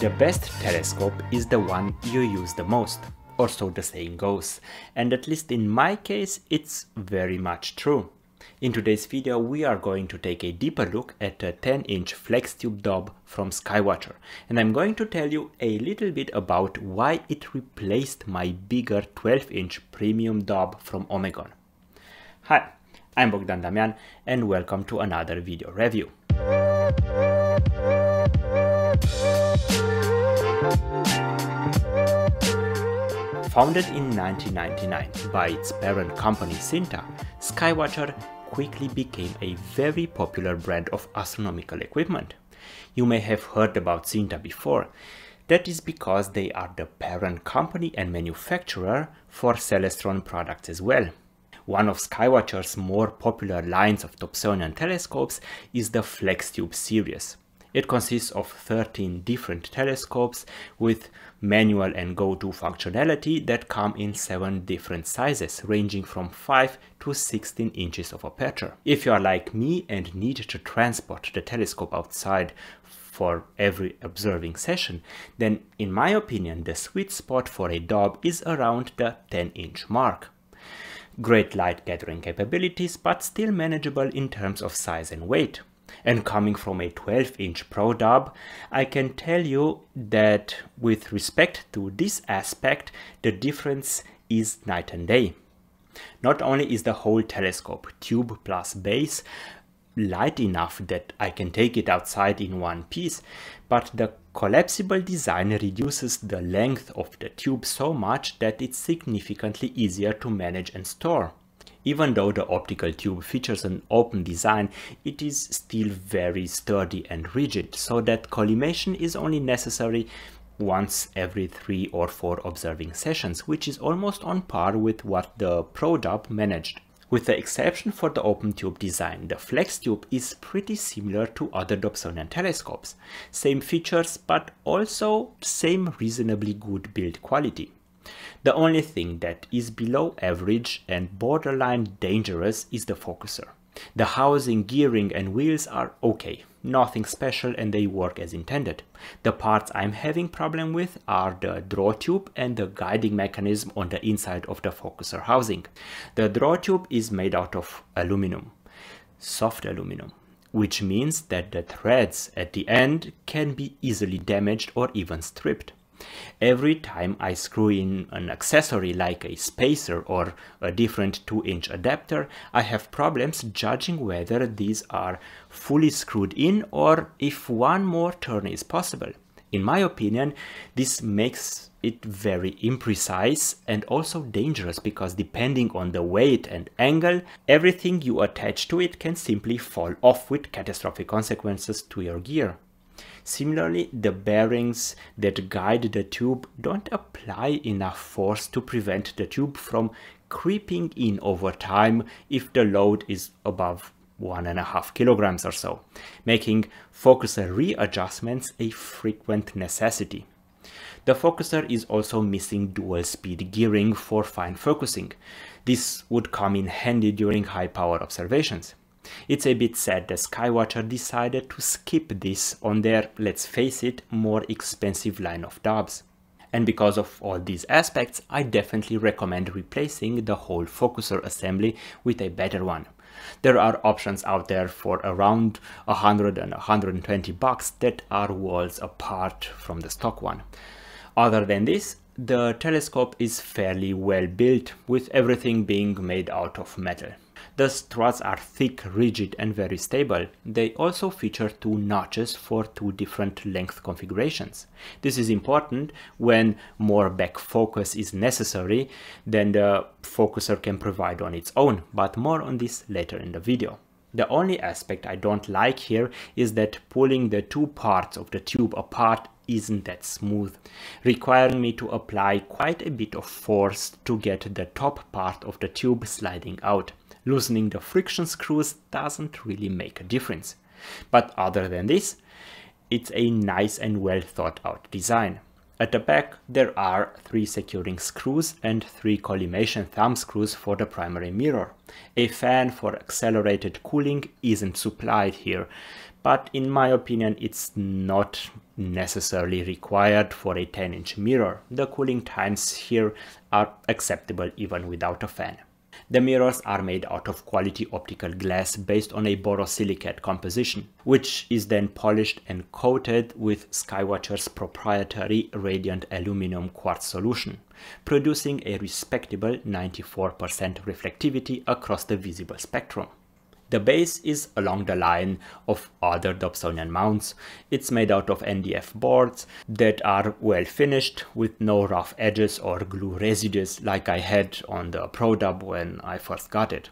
The best telescope is the one you use the most, or so the saying goes, and at least in my case it's very much true. In today's video we are going to take a deeper look at a 10-inch FlexTube Dob from Skywatcher, and I'm going to tell you a little bit about why it replaced my bigger 12-inch premium Dob from Omegon. Hi, I'm Bogdan Damian and welcome to another video review. Founded in 1999 by its parent company Synta, Skywatcher quickly became a very popular brand of astronomical equipment. You may have heard about Synta before. That is because they are the parent company and manufacturer for Celestron products as well. One of Skywatcher's more popular lines of Dobsonian telescopes is the FlexTube series. It consists of 13 different telescopes with manual and go-to functionality that come in 7 different sizes, ranging from 5 to 16 inches of aperture. If you are like me and need to transport the telescope outside for every observing session, then in my opinion the sweet spot for a Dob is around the 10-inch mark. Great light gathering capabilities, but still manageable in terms of size and weight. And coming from a 12-inch ProDob, I can tell you that with respect to this aspect, the difference is night and day. Not only is the whole telescope, tube plus base, light enough that I can take it outside in one piece, but the collapsible design reduces the length of the tube so much that it's significantly easier to manage and store. Even though the optical tube features an open design, it is still very sturdy and rigid, so that collimation is only necessary once every 3 or 4 observing sessions, which is almost on par with what the ProDob managed. With the exception for the open tube design, the FlexTube is pretty similar to other Dobsonian telescopes. Same features, but also same reasonably good build quality. The only thing that is below average and borderline dangerous is the focuser. The housing, gearing and wheels are okay, nothing special, and they work as intended. The parts I'm having problem with are the draw tube and the guiding mechanism on the inside of the focuser housing. The draw tube is made out of aluminum, soft aluminum, which means that the threads at the end can be easily damaged or even stripped. Every time I screw in an accessory like a spacer or a different 2-inch adapter, I have problems judging whether these are fully screwed in or if one more turn is possible. In my opinion, this makes it very imprecise and also dangerous because depending on the weight and angle, everything you attach to it can simply fall off with catastrophic consequences to your gear. Similarly, the bearings that guide the tube don't apply enough force to prevent the tube from creeping in over time if the load is above 1.5 kilograms or so, making focuser readjustments a frequent necessity. The focuser is also missing dual speed gearing for fine focusing. This would come in handy during high power observations. It's a bit sad that Skywatcher decided to skip this on their, let's face it, more expensive line of Dobs. And because of all these aspects, I definitely recommend replacing the whole focuser assembly with a better one. There are options out there for around $100 and $120 that are worlds apart from the stock one. Other than this, the telescope is fairly well built, with everything being made out of metal. The struts are thick, rigid and very stable. They also feature 2 notches for 2 different length configurations. This is important when more back focus is necessary than the focuser can provide on its own, but more on this later in the video. The only aspect I don't like here is that pulling the 2 parts of the tube apart isn't that smooth, requiring me to apply quite a bit of force to get the top part of the tube sliding out. Loosening the friction screws doesn't really make a difference. But other than this, it's a nice and well thought out design. At the back there are 3 securing screws and 3 collimation thumb screws for the primary mirror. A fan for accelerated cooling isn't supplied here, but in my opinion it's not necessarily required for a 10-inch mirror. The cooling times here are acceptable even without a fan. The mirrors are made out of quality optical glass based on a borosilicate composition, which is then polished and coated with Skywatcher's proprietary Radiant Aluminum Quartz solution, producing a respectable 94% reflectivity across the visible spectrum. The base is along the line of other Dobsonian mounts. It's made out of NDF boards that are well finished with no rough edges or glue residues like I had on the ProDob when I first got it.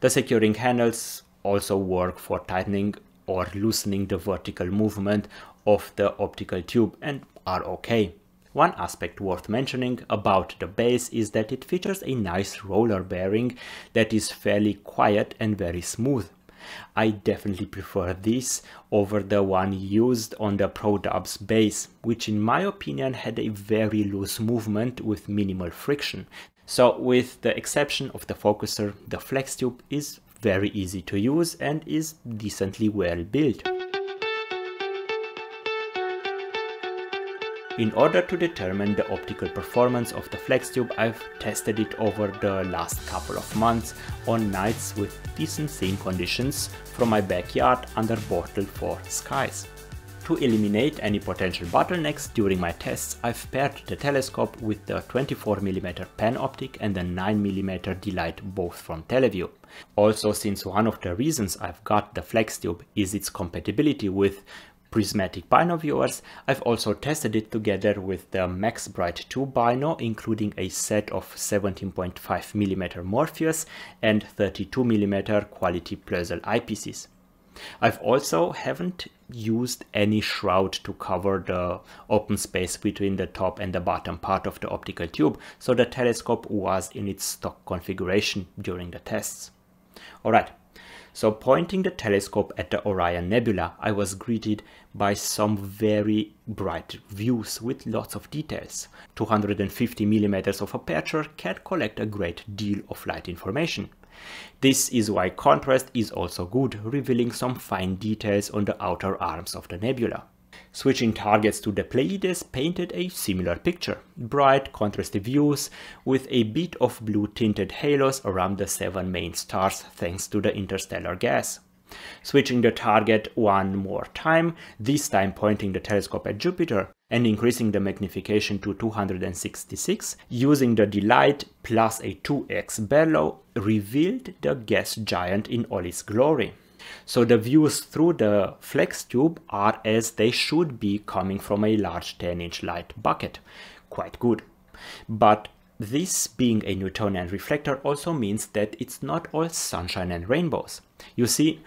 The securing handles also work for tightening or loosening the vertical movement of the optical tube and are okay. One aspect worth mentioning about the base is that it features a nice roller bearing that is fairly quiet and very smooth. I definitely prefer this over the one used on the ProDob's base, which in my opinion had a very loose movement with minimal friction. So with the exception of the focuser, the FlexTube is very easy to use and is decently well built. In order to determine the optical performance of the FlexTube, I've tested it over the last couple of months on nights with decent seeing conditions from my backyard under Bortle 4 skies. To eliminate any potential bottlenecks during my tests, I've paired the telescope with the 24mm Pan Optic and the 9mm Delight, both from Teleview. Also, since one of the reasons I've got the FlexTube is its compatibility with prismatic bino viewers, I've also tested it together with the MaxBright II bino, including a set of 17.5mm Morpheus and 32mm quality Plössl eyepieces. I've also haven't used any shroud to cover the open space between the top and the bottom part of the optical tube, so the telescope was in its stock configuration during the tests. Alright. So pointing the telescope at the Orion Nebula, I was greeted by some very bright views with lots of details. 250mm of aperture can collect a great deal of light information. This is why contrast is also good, revealing some fine details on the outer arms of the nebula. Switching targets to the Pleiades painted a similar picture. Bright, contrasty views with a bit of blue tinted halos around the 7 main stars thanks to the interstellar gas. Switching the target one more time, this time pointing the telescope at Jupiter and increasing the magnification to 266, using the Delight plus a 2x Barlow, revealed the gas giant in all its glory. So the views through the FlexTube are as they should be, coming from a large 10-inch light bucket. Quite good. But this being a Newtonian reflector also means that it's not all sunshine and rainbows. You see,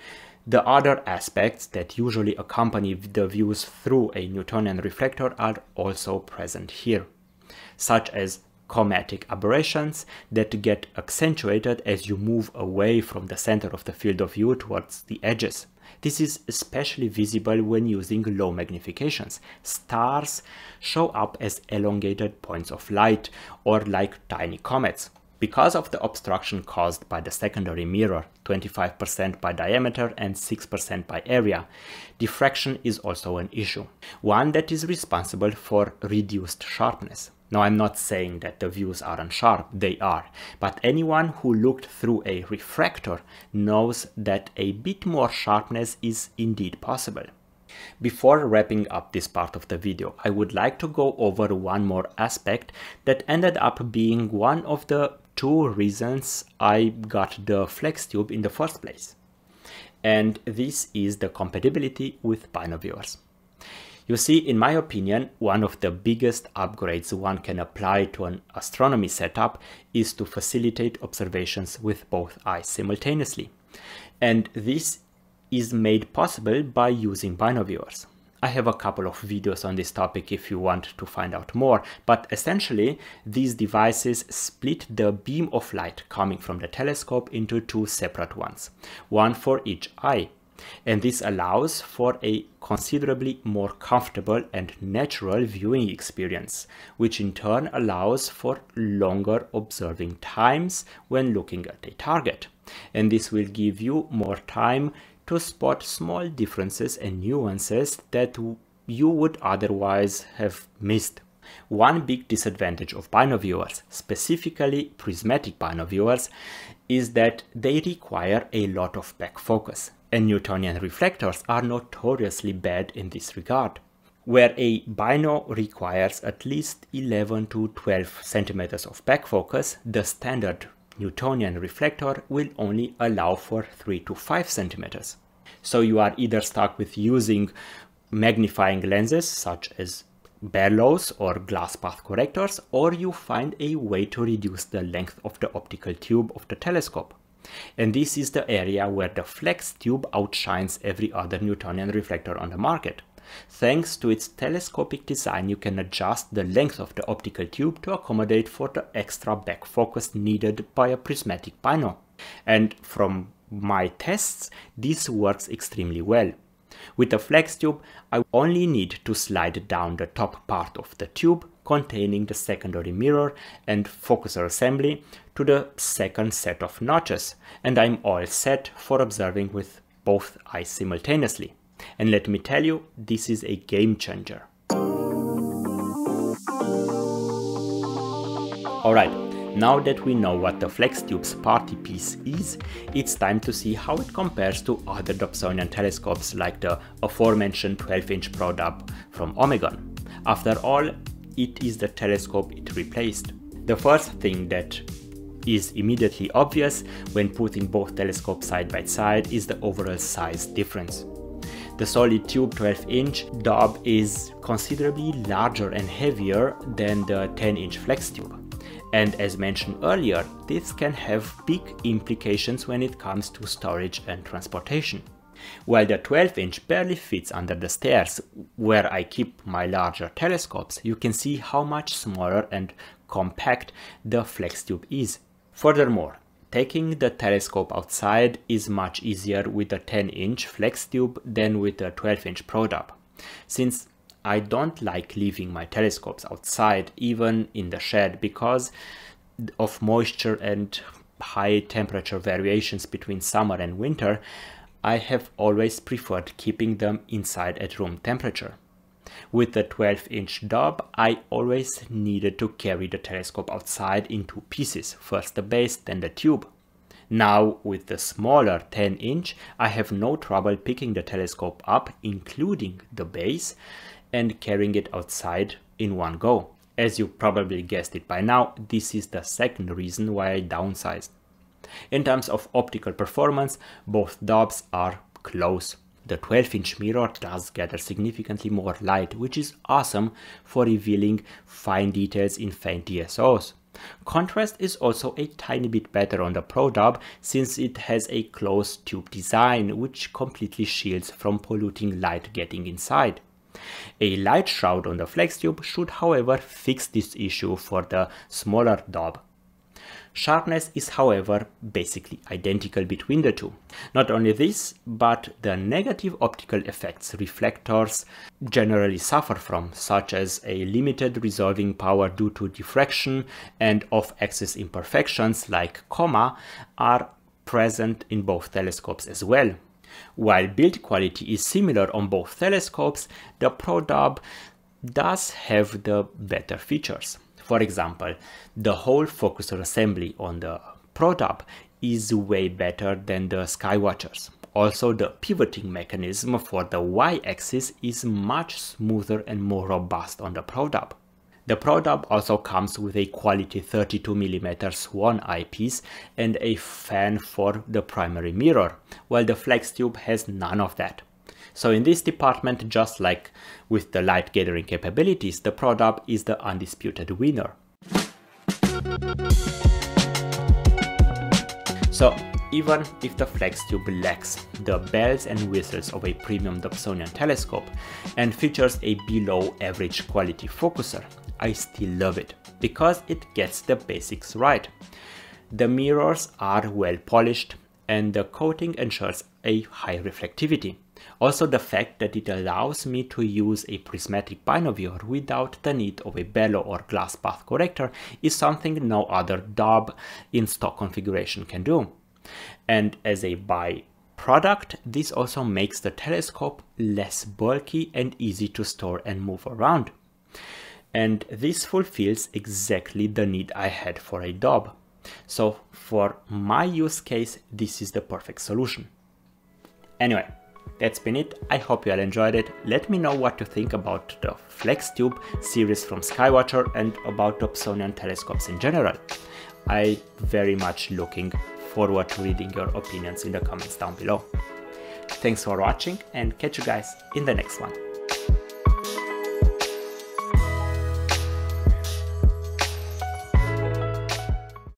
the other aspects that usually accompany the views through a Newtonian reflector are also present here, such as chromatic aberrations that get accentuated as you move away from the center of the field of view towards the edges. This is especially visible when using low magnifications. Stars show up as elongated points of light or like tiny comets. Because of the obstruction caused by the secondary mirror, 25% by diameter and 6% by area, diffraction is also an issue, one that is responsible for reduced sharpness. Now, I'm not saying that the views aren't sharp, they are, but anyone who looked through a refractor knows that a bit more sharpness is indeed possible. Before wrapping up this part of the video, I would like to go over one more aspect that ended up being one of the 2 reasons I got the FlexTube in the first place. And this is the compatibility with bino viewers. You see, in my opinion, one of the biggest upgrades one can apply to an astronomy setup is to facilitate observations with both eyes simultaneously. And this is made possible by using bino viewers. I have a couple of videos on this topic if you want to find out more, but essentially these devices split the beam of light coming from the telescope into 2 separate ones, one for each eye. and this allows for a considerably more comfortable and natural viewing experience, which in turn allows for longer observing times when looking at a target, and this will give you more time to spot small differences and nuances that you would otherwise have missed. One big disadvantage of binoviewers, specifically prismatic binoviewers, is that they require a lot of back focus, and Newtonian reflectors are notoriously bad in this regard, where a bino requires at least 11 to 12 centimeters of back focus. The standard Newtonian reflector will only allow for 3 to 5 centimeters. So you are either stuck with using magnifying lenses such as Barlows or glass path correctors, or you find a way to reduce the length of the optical tube of the telescope. And this is the area where the FlexTube outshines every other Newtonian reflector on the market. Thanks to its telescopic design, you can adjust the length of the optical tube to accommodate for the extra back focus needed by a prismatic bino. And from my tests, this works extremely well. With the FlexTube, I only need to slide down the top part of the tube containing the secondary mirror and focuser assembly to the second set of notches, and I'm all set for observing with both eyes simultaneously. And let me tell you, this is a game changer. Alright, now that we know what the FlexTube's party piece is, it's time to see how it compares to other Dobsonian telescopes like the aforementioned 12-inch ProDob from Omegon. After all, it is the telescope it replaced. The first thing that is immediately obvious when putting both telescopes side by side is the overall size difference. The solid tube 12-inch Dob is considerably larger and heavier than the 10-inch FlexTube. And as mentioned earlier, this can have big implications when it comes to storage and transportation. While the 12-inch barely fits under the stairs, where I keep my larger telescopes, you can see how much smaller and compact the FlexTube is. Furthermore, taking the telescope outside is much easier with the 10-inch FlexTube than with the 12-inch ProDob, since I don't like leaving my telescopes outside, even in the shed, because of moisture and high temperature variations between summer and winter. I have always preferred keeping them inside at room temperature. With the 12-inch Dob, I always needed to carry the telescope outside in two pieces, first the base, then the tube. Now, with the smaller 10-inch, I have no trouble picking the telescope up, including the base, and carrying it outside in one go. As you probably guessed it by now, this is the second reason why I downsized. In terms of optical performance, both Dobs are close. The 12-inch mirror does gather significantly more light, which is awesome for revealing fine details in faint DSOs. Contrast is also a tiny bit better on the ProDob, since it has a closed tube design which completely shields from polluting light getting inside. A light shroud on the FlexTube should, however, fix this issue for the smaller Dob. Sharpness is, however, basically identical between the two. Not only this, but the negative optical effects reflectors generally suffer from, such as a limited resolving power due to diffraction and off-axis imperfections like coma, are present in both telescopes as well. While build quality is similar on both telescopes, the ProDob does have the better features. For example, the whole focuser assembly on the ProDob is way better than the Skywatchers. Also, the pivoting mechanism for the y-axis is much smoother and more robust on the ProDob. The ProDob also comes with a quality 32mm Swan eyepiece and a fan for the primary mirror, while the FlexTube has none of that. So in this department, just like with the light gathering capabilities, the ProDob is the undisputed winner. So even if the FlexTube lacks the bells and whistles of a premium Dobsonian telescope and features a below average quality focuser, I still love it, because it gets the basics right. The mirrors are well polished, and the coating ensures a high reflectivity. Also the fact that it allows me to use a prismatic binoviewer without the need of a bellow or glass path corrector is something no other DOB in stock configuration can do. And as a byproduct, this also makes the telescope less bulky and easy to store and move around. And this fulfills exactly the need I had for a DOB. So for my use case, this is the perfect solution. Anyway, that's been it. I hope you all enjoyed it. Let me know what you think about the FlexTube series from Skywatcher and about Dobsonian telescopes in general. I very much looking forward to reading your opinions in the comments down below. Thanks for watching and catch you guys in the next one.